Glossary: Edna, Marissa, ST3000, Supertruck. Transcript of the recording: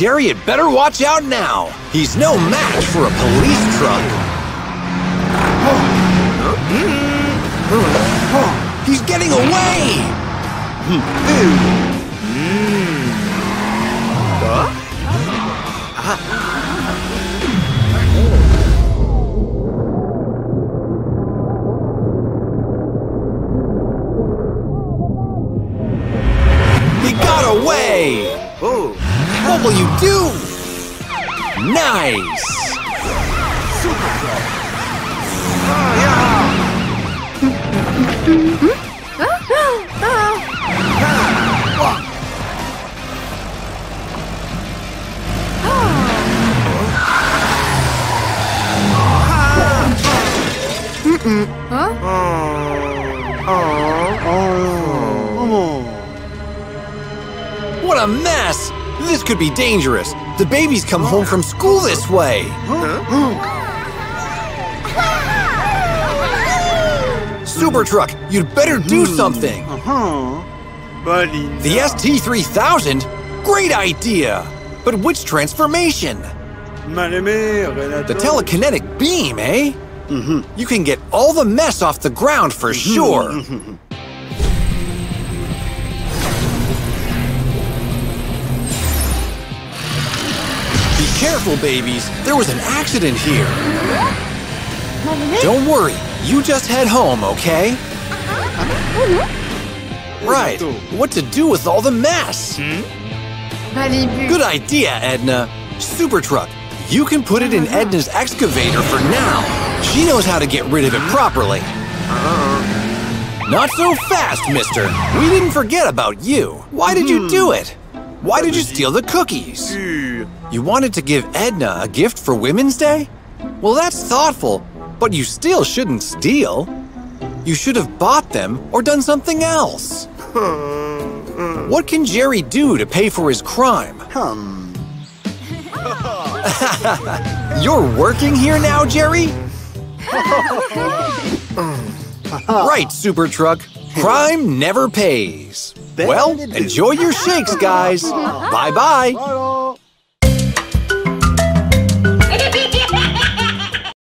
Jerry had better watch out now. He's no match for a police truck. He's getting away! He got away! What will you do? Nice! What a mess! This could be dangerous. The babies come home from school this way. Supertruck, you'd better do something. The ST3000? Great idea! But which transformation? The telekinetic beam, eh? You can get all the mess off the ground for sure. Be careful, babies. There was an accident here. Don't worry. You just head home, okay? Right. What to do with all the mess? Good idea, Edna. Supertruck, you can put it in Edna's excavator for now. She knows how to get rid of it properly. Not so fast, mister. We didn't forget about you. Why did you do it? Why did you steal the cookies? You wanted to give Edna a gift for Women's Day? Well, that's thoughtful, but you still shouldn't steal. You should have bought them or done something else. What can Jerry do to pay for his crime? You're working here now, Jerry? Right, Supertruck. Crime never pays. Well, enjoy your shakes, guys. Bye-bye.